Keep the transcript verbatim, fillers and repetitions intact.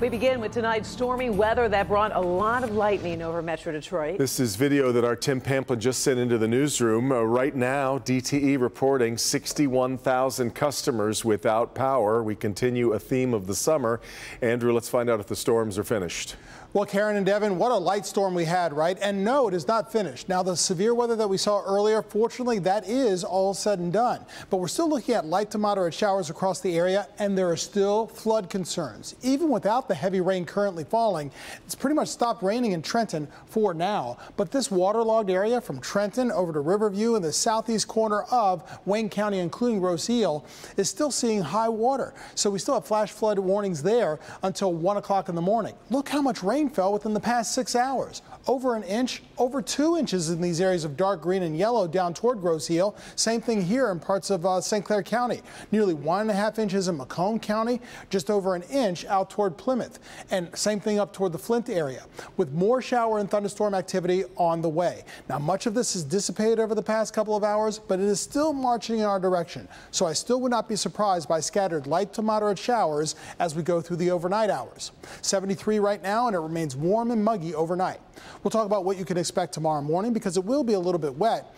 We begin with tonight's stormy weather that brought a lot of lightning over Metro Detroit. This is video that our Tim Pamplin just sent into the newsroom. Uh, right now, D T E reporting sixty-one thousand customers without power. We continue a theme of the summer. Andrew, let's find out if the storms are finished. Well, Karen and Devin, what a light storm we had, right? And no, it is not finished. Now, the severe weather that we saw earlier, fortunately, that is all said and done. But we're still looking at light to moderate showers across the area, and there are still flood concerns. Even without the heavy rain currently falling, it's pretty much stopped raining in Trenton for now. But this waterlogged area from Trenton over to Riverview in the southeast corner of Wayne County, including Grosse Ile, is still seeing high water. So we still have flash flood warnings there until one o'clock in the morning. Look how much rain fell within the past six hours. Over an inch, over two inches in these areas of dark green and yellow down toward Grosse Ile. Same thing here in parts of uh, Saint Clair County. Nearly one and a half inches in Macomb County, just over an inch out toward Plymouth. And same thing up toward the Flint area, with more shower and thunderstorm activity on the way. Now, much of this has dissipated over the past couple of hours, but it is still marching in our direction. So I still would not be surprised by scattered light to moderate showers as we go through the overnight hours. seventy-three right now, and it remains warm and muggy overnight. We'll talk about what you can expect tomorrow morning because it will be a little bit wet.